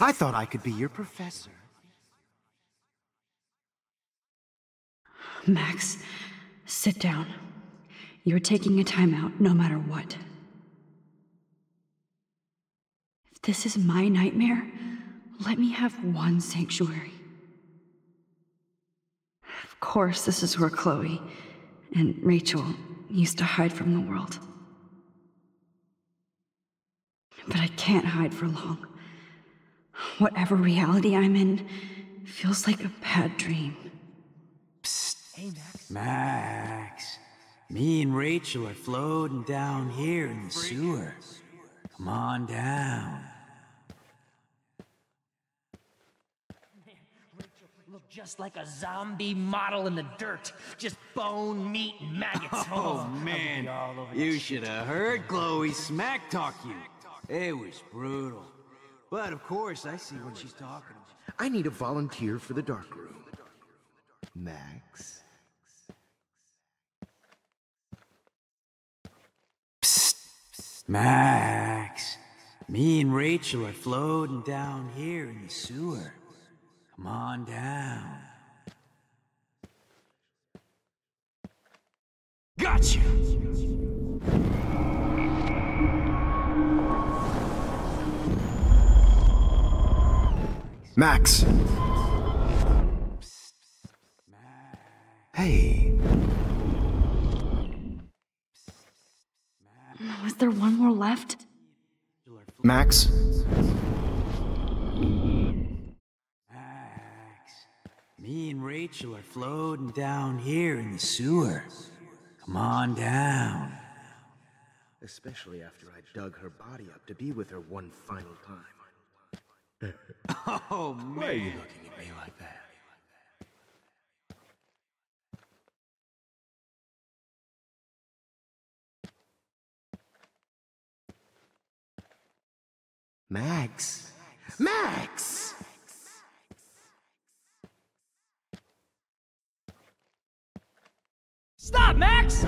I thought I could be your professor. Max, sit down. You're taking a timeout no matter what. If this is my nightmare, let me have one sanctuary. Of course, this is where Chloe and Rachel used to hide from the world. But I can't hide for long. Whatever reality I'm in feels like a bad dream. Psst. Hey, Max. Max. Me and Rachel are floating down here in the sewer. Come on down. Look just like a zombie model in the dirt. Just bone, meat, and maggots. Oh, man. You should have heard Chloe smack talk you. It was brutal. But of course, I see what she's talking about. I need a volunteer for the dark room. Max. Max, me and Rachel are floating down here in the sewer. Come on down. Gotcha! Max. Hey. Was there one more left? Max? Max. Me and Rachel are floating down here in the sewer. Come on down. Especially after I dug her body up to be with her one final time. Oh, man. Why are you looking at me like that? Max. Max! Stop, Max!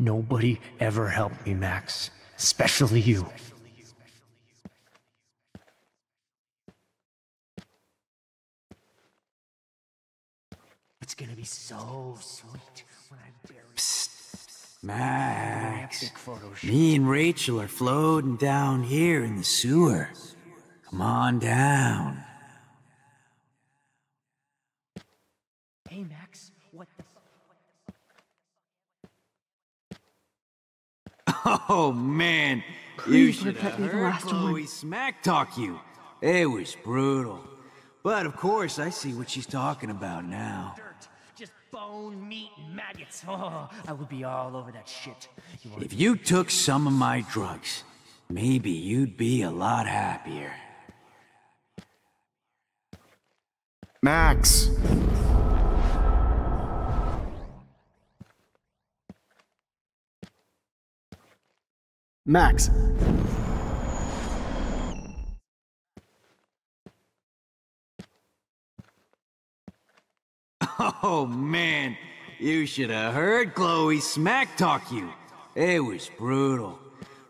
Nobody ever helped me, Max. Especially you. It's gonna be so sweet when I bury you. Max, me and Rachel are floating down here in the sewer. Come on down. Hey, Max, what the fuck? Oh, man. You should have heard Chloe smack talk you. It was brutal. But of course, I see what she's talking about now. Just bone, meat, and maggots. Oh, I would be all over that shit. If you took some of my drugs, maybe you'd be a lot happier. Max. Max. Oh, man. You should have heard Chloe smack talk you. It was brutal.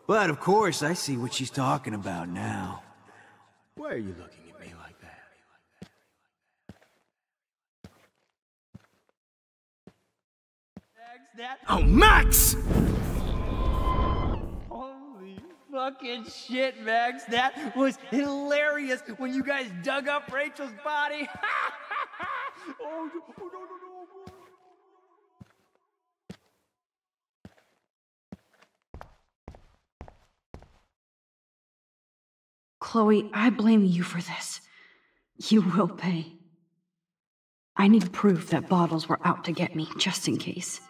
But of course, I see what she's talking about now. Why are you looking at me like that? Oh, Max! Fucking shit, Max. That was hilarious when you guys dug up Rachel's body. Oh, no, no, no, no. Chloe, I blame you for this. You will pay. I need proof that bottles were out to get me, just in case.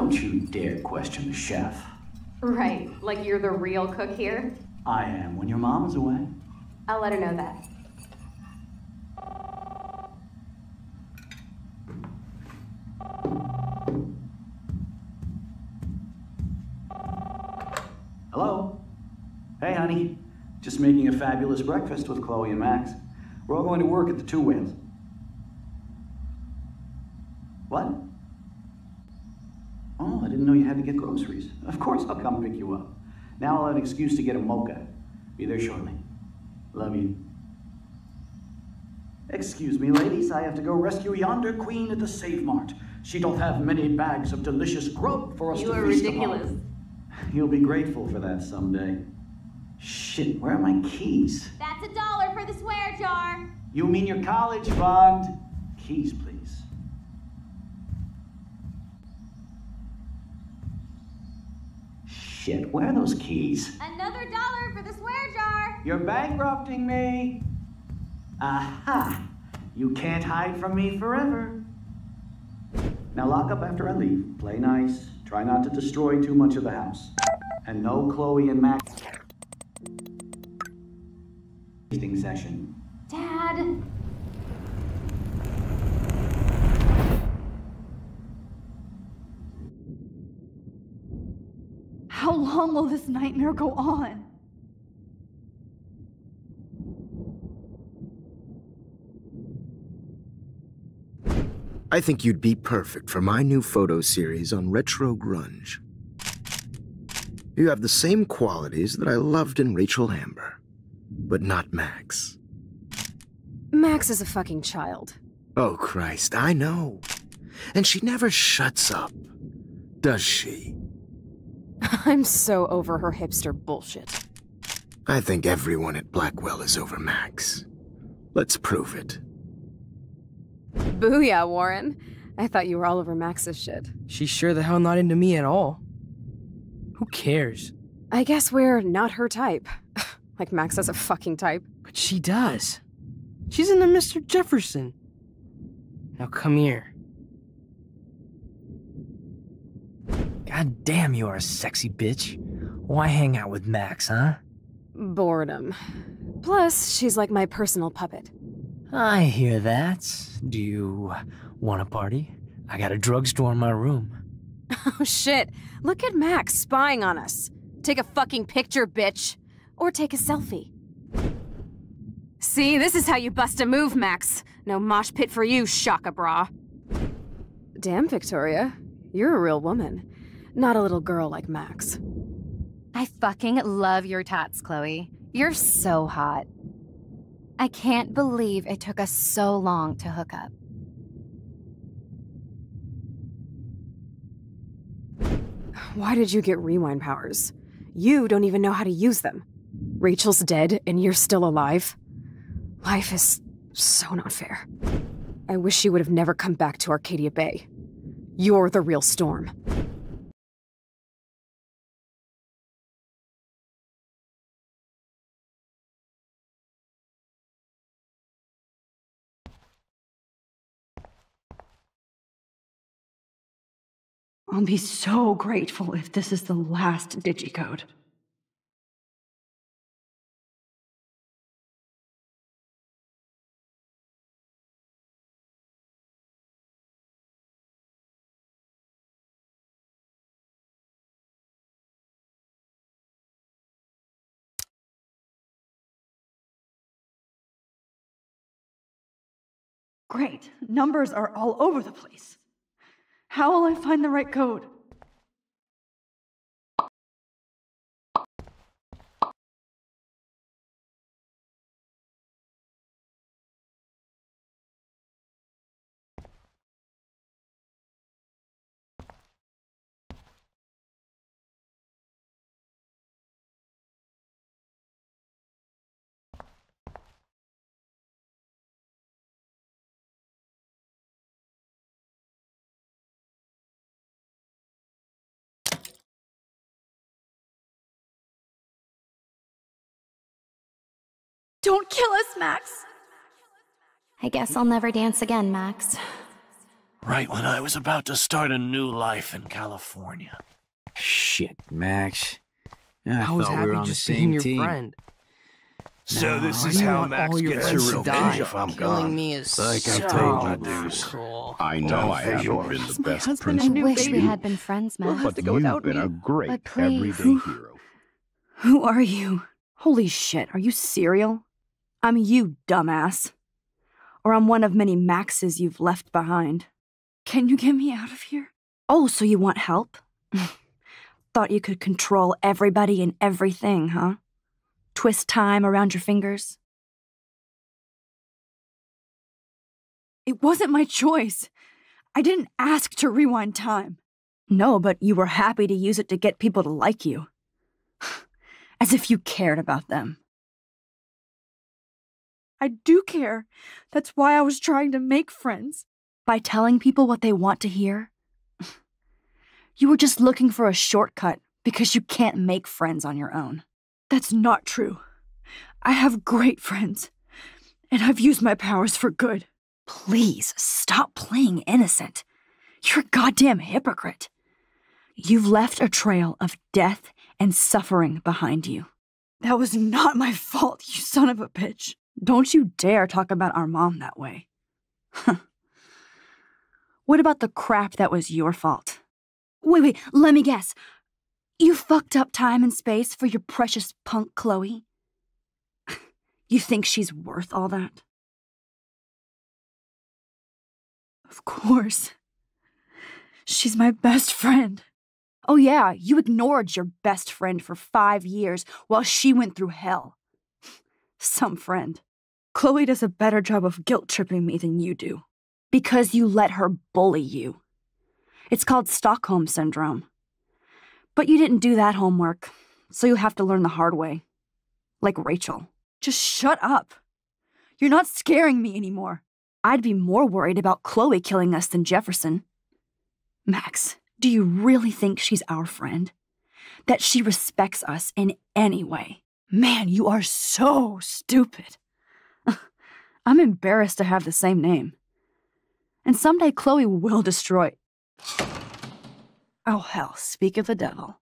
Don't you dare question the chef. Right, like you're the real cook here? I am, when your mom is away. I'll let her know that. Hello? Hey, honey. Just making a fabulous breakfast with Chloe and Max. We're all going to work at the Two Whales. What? Oh, I didn't know you had to get groceries. Of course I'll come pick you up. Now I'll have an excuse to get a mocha. Be there shortly. Love you. Excuse me, ladies. I have to go rescue yonder queen at the Save Mart. She don't have many bags of delicious grub for us to feast upon. You are ridiculous. You'll be grateful for that someday. Shit, where are my keys? That's $1 for the swear jar. You mean your college fund? Keys, please. Shit, where are those keys? Another $1 for the swear jar. You're bankrupting me. Aha! You can't hide from me forever. Now lock up after I leave. Play nice. Try not to destroy too much of the house. And no Chloe and Max. Session. Dad! How long will this nightmare go on? I think you'd be perfect for my new photo series on retro grunge. You have the same qualities that I loved in Rachel Amber. But not Max. Max is a fucking child. Oh, Christ, I know. And she never shuts up, does she? I'm so over her hipster bullshit. I think everyone at Blackwell is over Max. Let's prove it. Booyah, Warren. I thought you were all over Max's shit. She's sure the hell not into me at all. Who cares? I guess we're not her type. Like Max has a fucking type. But she does. She's into Mr. Jefferson. Now come here. God damn, you are a sexy bitch. Why hang out with Max, huh? Boredom. Plus, she's like my personal puppet. I hear that. Do you want a party? I got a drugstore in my room. Oh shit, look at Max spying on us. Take a fucking picture, bitch. Or take a selfie. See, this is how you bust a move, Max. No mosh pit for you, shaka-bra. Damn, Victoria. You're a real woman. Not a little girl like Max. I fucking love your tats, Chloe. You're so hot. I can't believe it took us so long to hook up. Why did you get rewind powers? You don't even know how to use them. Rachel's dead, and you're still alive. Life is so not fair. I wish she would have never come back to Arcadia Bay. You're the real Storm. I'll be so grateful if this is the last digicode. Great. Numbers are all over the place. How will I find the right code? Don't kill us, Max! I guess I'll never dance again, Max. Right when I was about to start a new life in California. Shit, Max. I was happy just being your friend. So this is how Max gets your revenge if I'm gone. Like I've told my dudes. I know I haven't been the best prince. I wish we had been friends, Max. But you've been a great everyday hero. Who are you? Holy shit, are you serial? I'm you, dumbass. Or I'm one of many Maxes you've left behind. Can you get me out of here? Oh, so you want help? Thought you could control everybody and everything, huh? Twist time around your fingers? It wasn't my choice. I didn't ask to rewind time. No, but you were happy to use it to get people to like you. As if you cared about them. I do care. That's why I was trying to make friends. By telling people what they want to hear? You were just looking for a shortcut because you can't make friends on your own. That's not true. I have great friends, and I've used my powers for good. Please stop playing innocent. You're a goddamn hypocrite. You've left a trail of death and suffering behind you. That was not my fault, you son of a bitch. Don't you dare talk about our mom that way. What about the crap that was your fault? Wait, let me guess. You fucked up time and space for your precious punk Chloe? You think she's worth all that? Of course. She's my best friend. Oh yeah, you ignored your best friend for 5 years while she went through hell. Some friend. Chloe does a better job of guilt-tripping me than you do. Because you let her bully you. It's called Stockholm Syndrome. But you didn't do that homework, so you'll have to learn the hard way. Like Rachel. Just shut up. You're not scaring me anymore. I'd be more worried about Chloe killing us than Jefferson. Max, do you really think she's our friend? That she respects us in any way? Man, you are so stupid. I'm embarrassed to have the same name. And someday Chloe will destroy... Oh, hell, speak of the devil.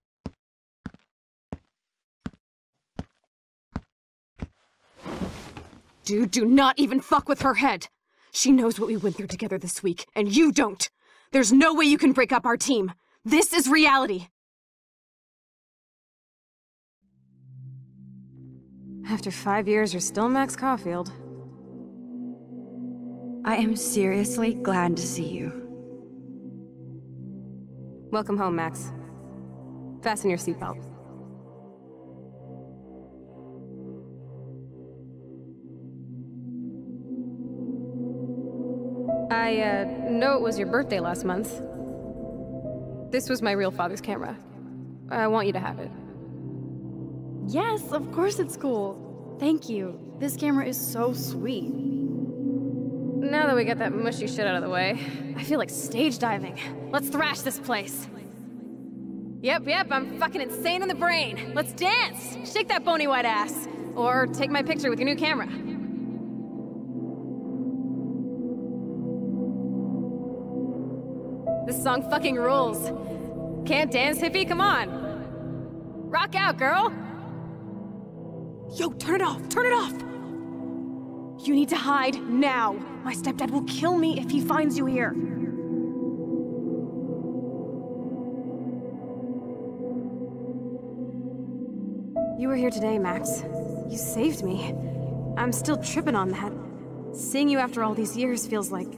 Dude, do not even fuck with her head. She knows what we went through together this week, and you don't. There's no way you can break up our team. This is reality. After 5 years, you're still Max Caulfield. I am seriously glad to see you. Welcome home, Max. Fasten your seatbelt. I, know it was your birthday last month. This was my real father's camera. I want you to have it. Yes, of course it's cool. Thank you. This camera is so sweet. Now that we got that mushy shit out of the way, I feel like stage diving. Let's thrash this place. Yep, I'm fucking insane in the brain. Let's dance! Shake that bony white ass. Or take my picture with your new camera. This song fucking rules. Can't dance, hippie? Come on. Rock out, girl! Yo, turn it off! Turn it off! You need to hide now. My stepdad will kill me if he finds you here. You were here today, Max. You saved me. I'm still tripping on that. Seeing you after all these years feels like...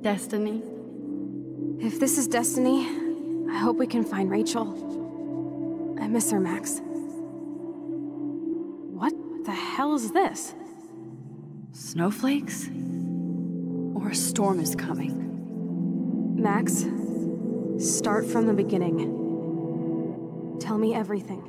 destiny. If this is destiny, I hope we can find Rachel. I miss her, Max. What the hell is this? Snowflakes? Or a storm is coming. Max, start from the beginning. Tell me everything.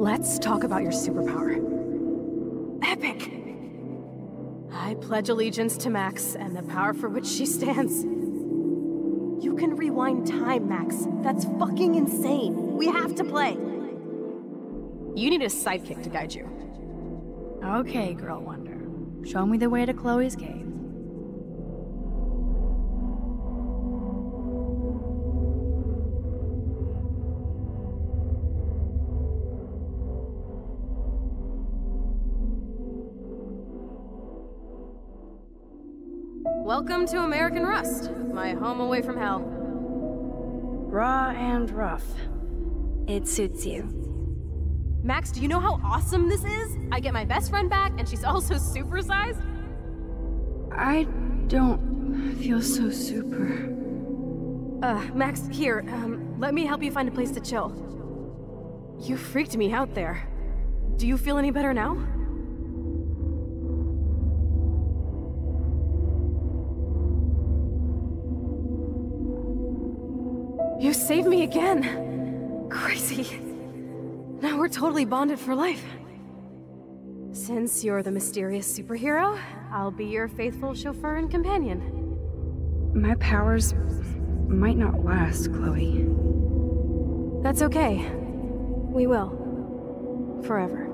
Let's talk about your superpower. Epic! I pledge allegiance to Max and the power for which she stands. You can rewind time, Max. That's fucking insane. We have to play. You need a sidekick to guide you. Okay, Girl Wonder. Show me the way to Chloe's cave. Welcome to American Rust, my home away from hell. Raw and rough. It suits you. Max, do you know how awesome this is? I get my best friend back, and she's also supersized. I don't feel so super. Max, here, let me help you find a place to chill. You freaked me out there. Do you feel any better now? You saved me again. Crazy. Now we're totally bonded for life. Since you're the mysterious superhero, I'll be your faithful chauffeur and companion. My powers might not last, Chloe. That's okay. We will. Forever.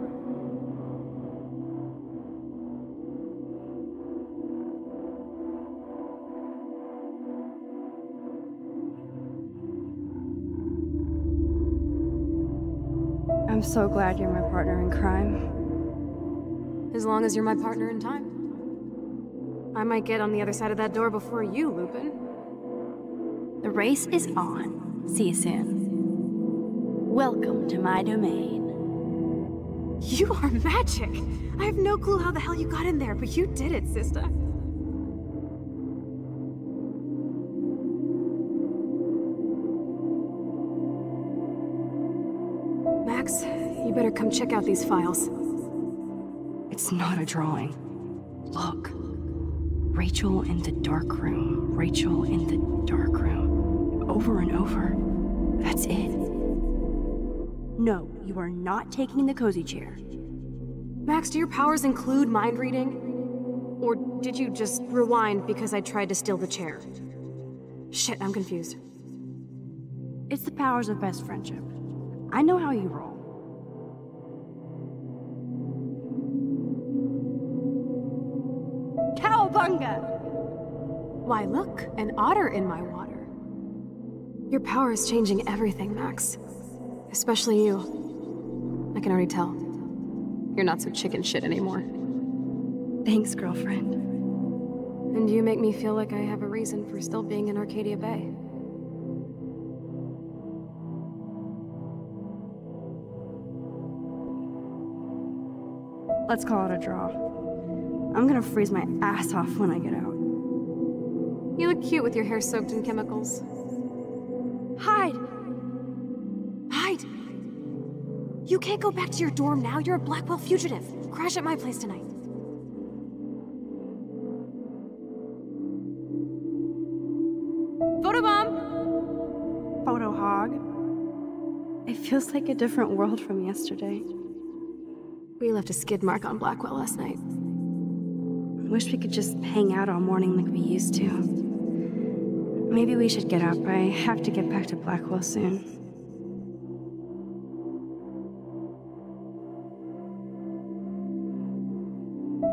I'm so glad you're my partner in crime. As long as you're my partner in time. I might get on the other side of that door before you, Lupin. The race is on. See you soon. Welcome to my domain. You are magic! I have no clue how the hell you got in there, but you did it, sister. You better come check out these files. It's not a drawing. Look. Rachel in the dark room. Rachel in the dark room. Over and over. That's it. No, you are not taking the cozy chair. Max, do your powers include mind reading? Or did you just rewind because I tried to steal the chair? Shit, I'm confused. It's the powers of best friendship. I know how you roll. Cowabunga! Why, look, an otter in my water. Your power is changing everything, Max. Especially you. I can already tell. You're not so chicken shit anymore. Thanks, girlfriend. And you make me feel like I have a reason for still being in Arcadia Bay. Let's call it a draw. I'm gonna freeze my ass off when I get out. You look cute with your hair soaked in chemicals. Hide! Hide! You can't go back to your dorm now. You're a Blackwell fugitive. Crash at my place tonight. Photobomb! Photo hog. It feels like a different world from yesterday. We left a skid mark on Blackwell last night. Wish we could just hang out all morning like we used to. Maybe we should get up. I have to get back to Blackwell soon.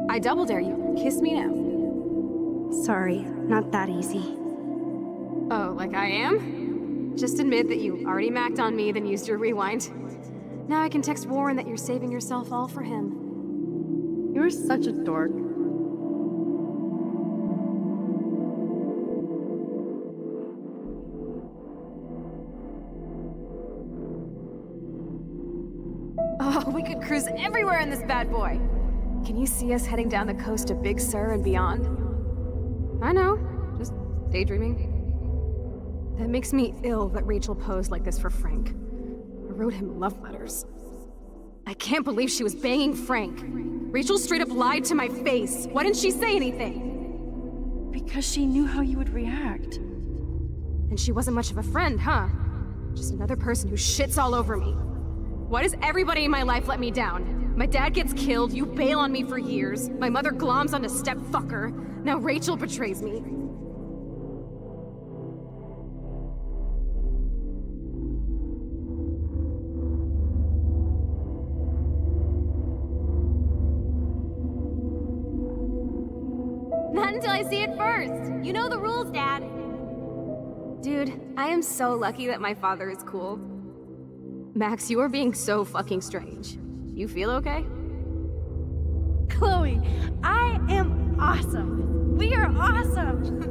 I double dare you. Kiss me now. Sorry, not that easy. Oh, like I am? Just admit that you already macked on me, then used your rewind. Now I can text Warren that you're saving yourself all for him. You're such a dork. Oh, we could cruise everywhere in this bad boy. Can you see us heading down the coast to Big Sur and beyond? I know, just daydreaming. That makes me ill that Rachel posed like this for Frank. Wrote him love letters. I can't believe she was banging Frank. Rachel straight up lied to my face. Why didn't she say anything? Because she knew how you would react. And she wasn't much of a friend, huh? Just another person who shits all over me. Why does everybody in my life let me down? My dad gets killed, you bail on me for years, my mother gloms on a step fucker. Now Rachel betrays me. Not until I see it first. You know the rules, Dad. Dude, I am so lucky that my father is cool. Max, you are being so fucking strange. You feel okay? Chloe, I am awesome. We are awesome.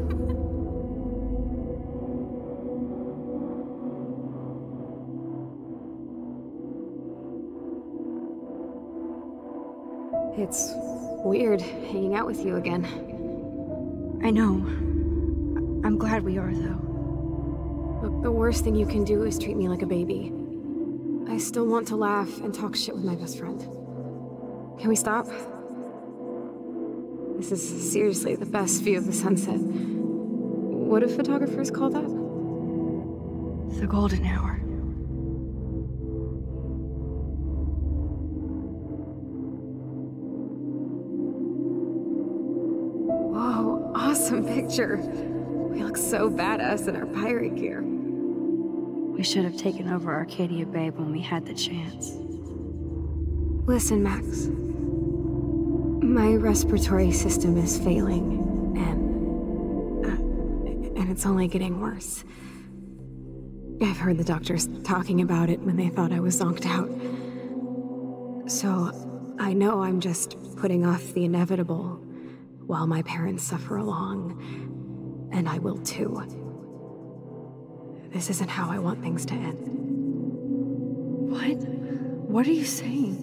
It's weird hanging out with you again. I know. I'm glad we are, though. Look, the worst thing you can do is treat me like a baby. I still want to laugh and talk shit with my best friend. Can we stop? This is seriously the best view of the sunset. What do photographers call that? The golden hour. Picture. We look so badass in our pirate gear. We should have taken over Arcadia Bay when we had the chance. Listen, Max. My respiratory system is failing, and it's only getting worse. I've heard the doctors talking about it when they thought I was zonked out. So I know I'm just putting off the inevitable. While my parents suffer along, and I will too. This isn't how I want things to end. What? What are you saying?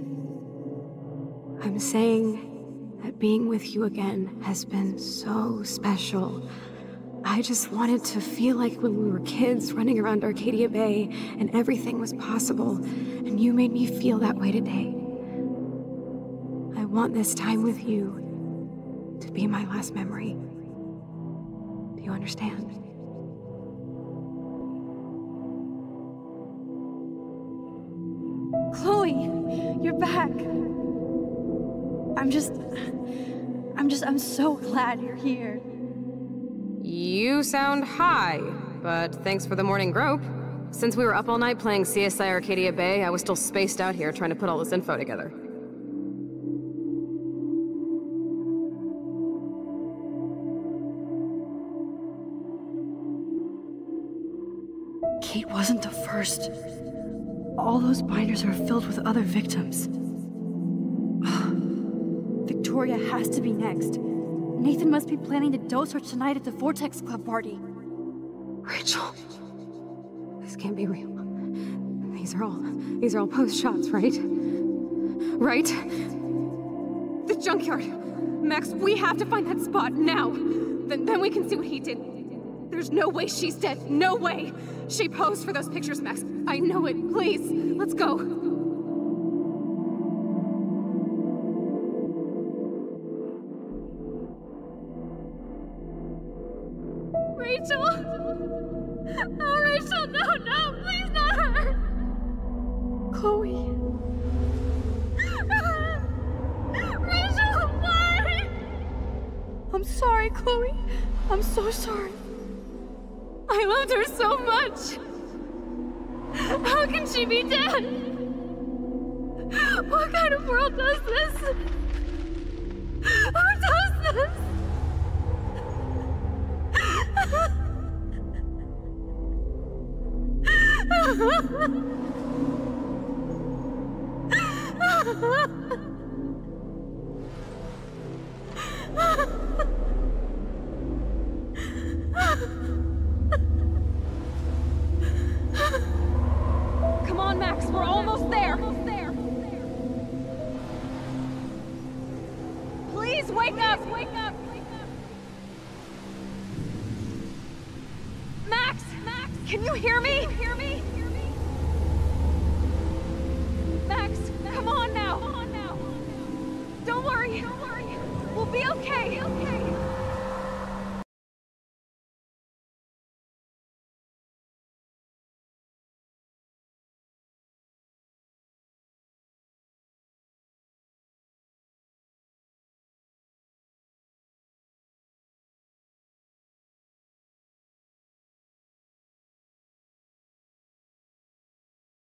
I'm saying that being with you again has been so special. I just wanted to feel like when we were kids running around Arcadia Bay and everything was possible, and you made me feel that way today. I want this time with you to be my last memory. Do you understand? Chloe, you're back. I'm so glad you're here. You sound high, but thanks for the morning grope. Since we were up all night playing CSI Arcadia Bay, I was still spaced out here trying to put all this info together. Kate wasn't the first. All those binders are filled with other victims. Victoria has to be next. Nathan must be planning to dose her tonight at the Vortex Club party. Rachel, this can't be real. These are all post shots, right? Right? The junkyard. Max, we have to find that spot now. Then we can see what he did. There's no way she's dead. No way. She posed for those pictures, Max. I know it. Please, let's go. Rachel? Oh, Rachel, no, please, not her. Chloe. Rachel, why? I'm sorry, Chloe. I'm so sorry. I loved her so much! How can she be dead? What kind of world does this? Who does this? Wake up! Max, can you hear me? Max, come on now. Don't worry. We'll be okay.